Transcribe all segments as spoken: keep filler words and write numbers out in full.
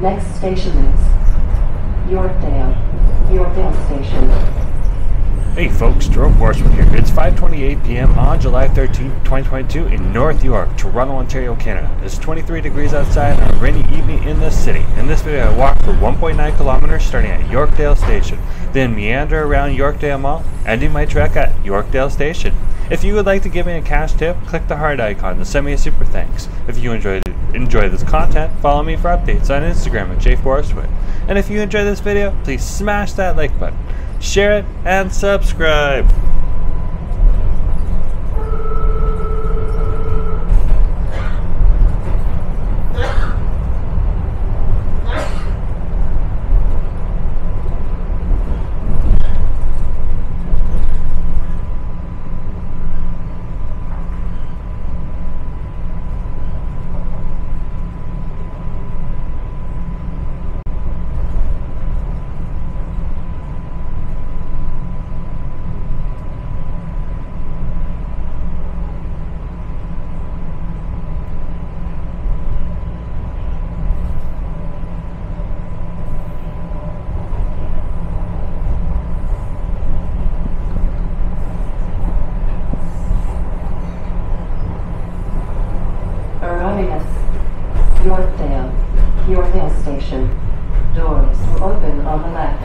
Next station is Yorkdale, Yorkdale Station. Hey folks, Jerome Forestwood here. It's five twenty-eight p m on July thirteenth, twenty twenty-two in North York, Toronto, Ontario, Canada. It's twenty-three degrees outside on a rainy evening in the city. In this video I walked for one point nine kilometers starting at Yorkdale Station, then meander around Yorkdale Mall, ending my trek at Yorkdale Station. If you would like to give me a cash tip, click the heart icon to send me a super thanks. If you enjoyed enjoy this content, follow me for updates on Instagram at j forestwood. And if you enjoyed this video, please smash that like button, share it, and subscribe. Yorkdale, Yorkdale Station. Doors will open on the left.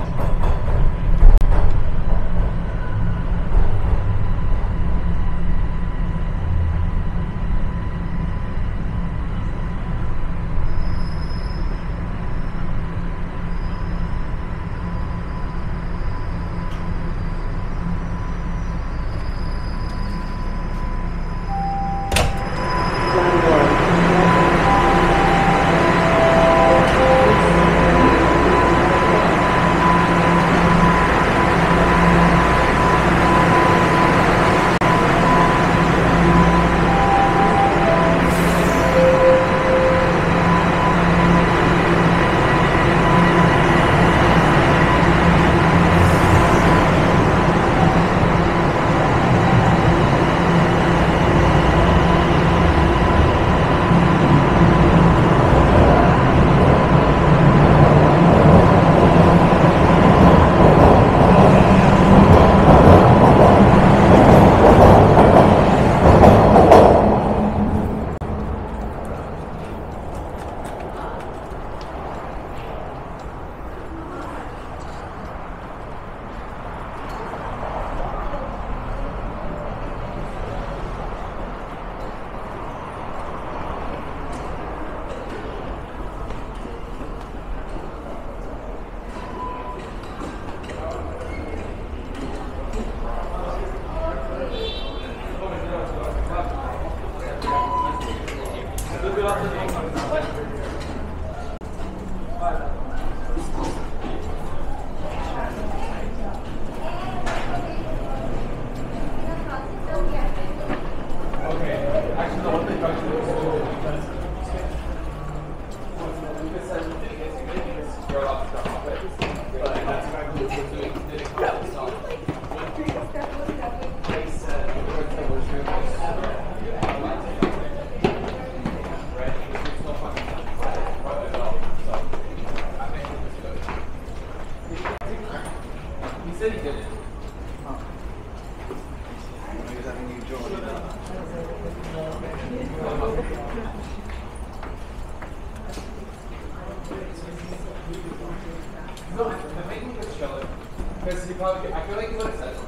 I feel like he would have said it.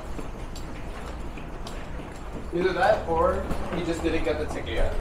Either that or he just didn't get the ticket yet.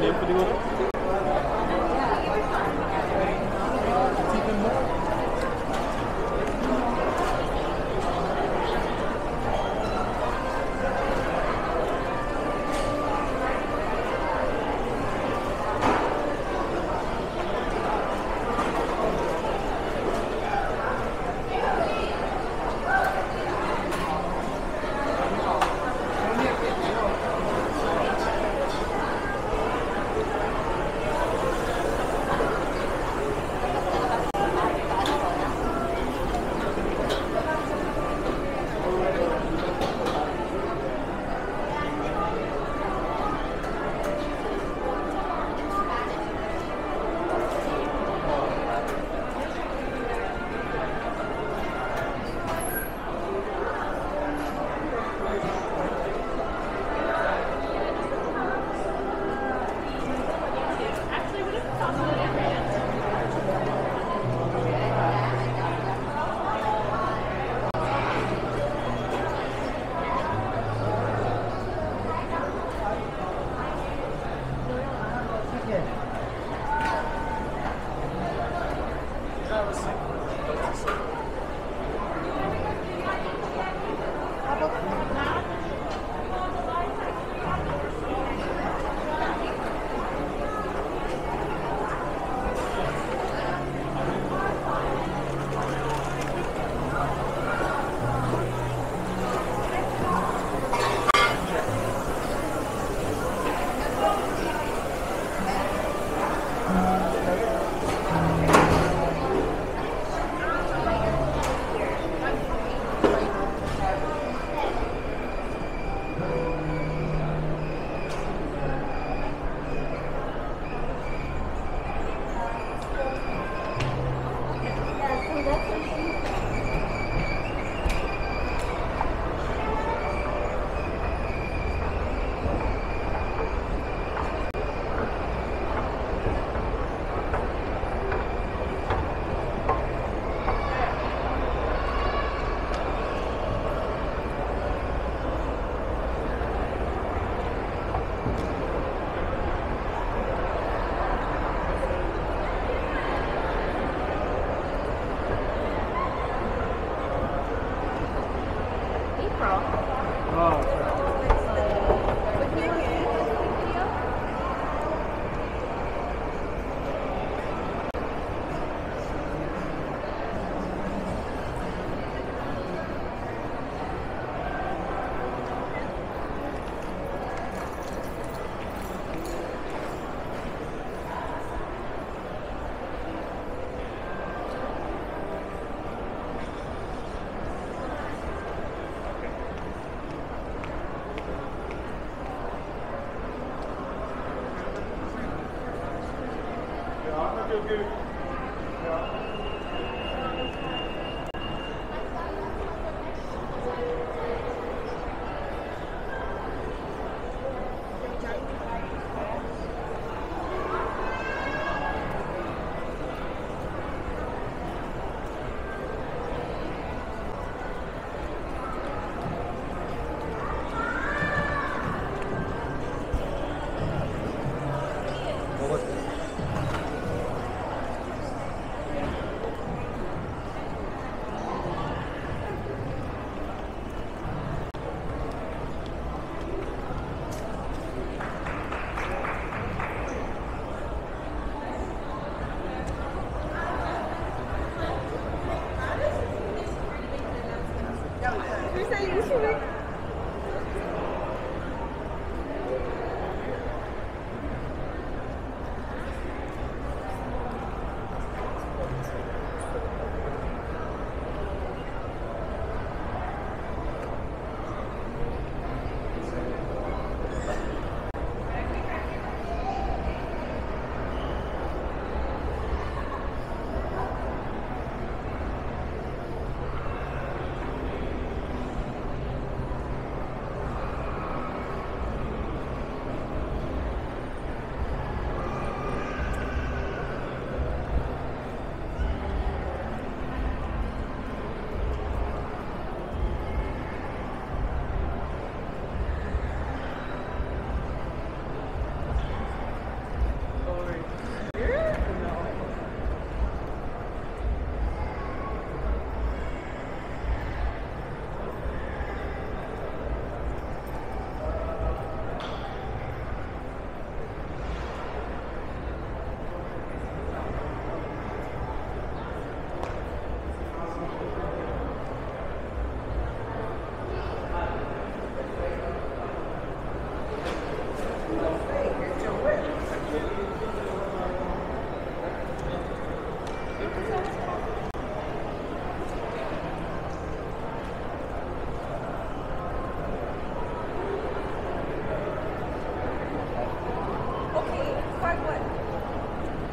name for the order?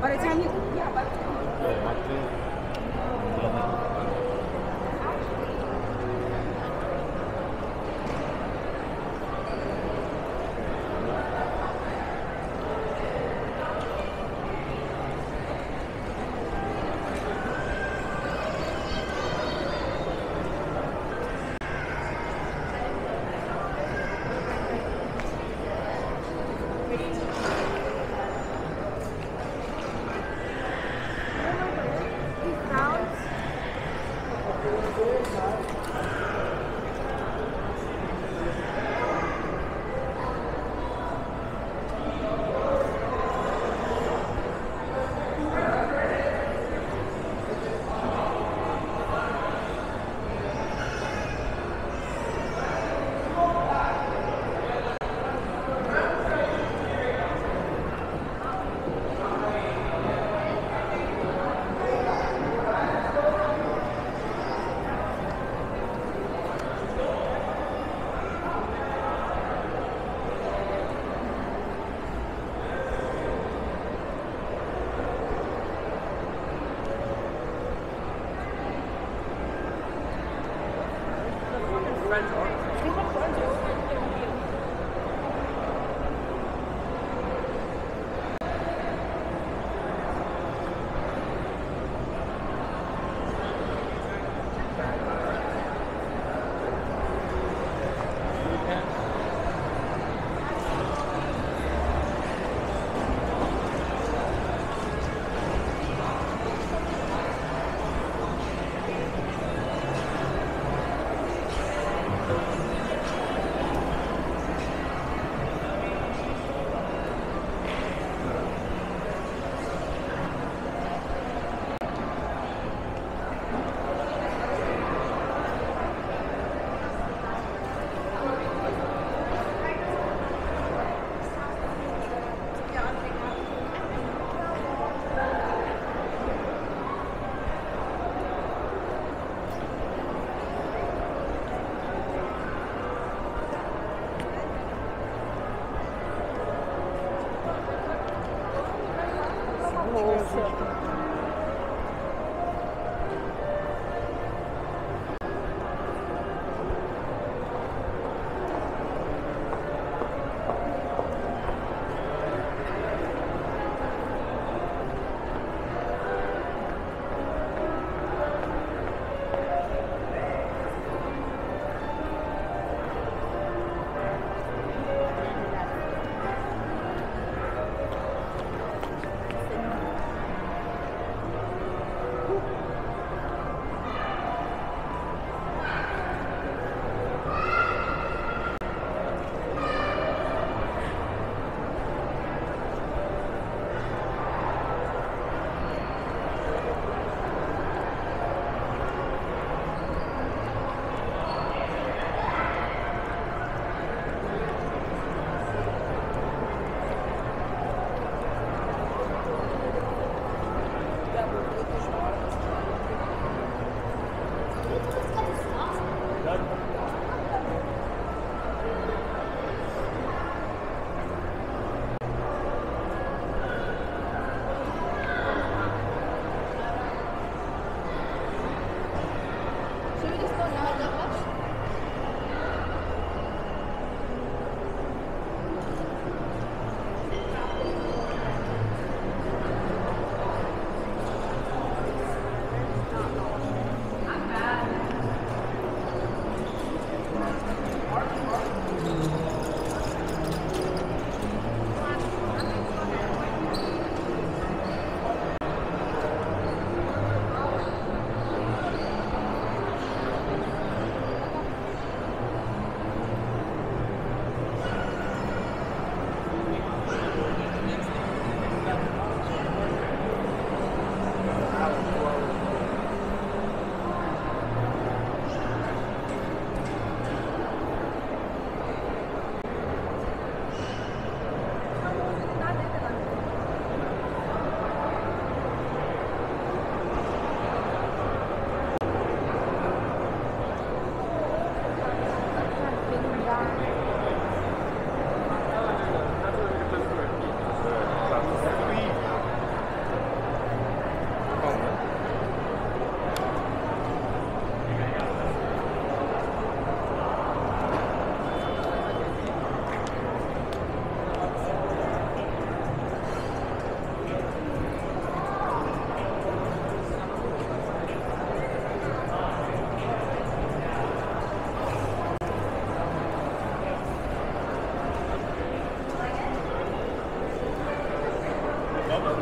By the time you, yeah, by the time you. Okay,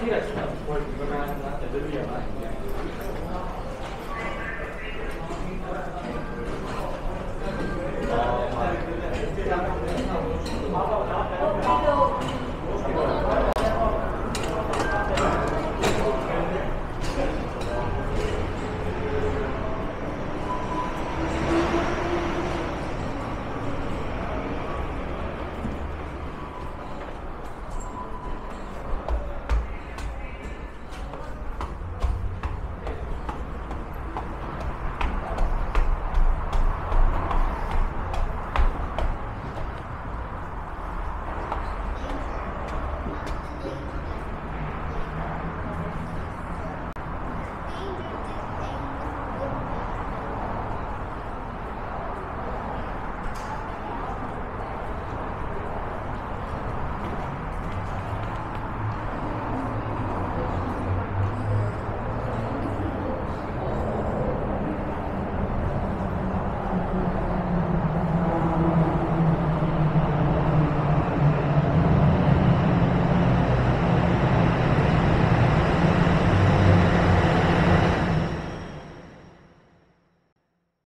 take that stuff before you go around and not the video.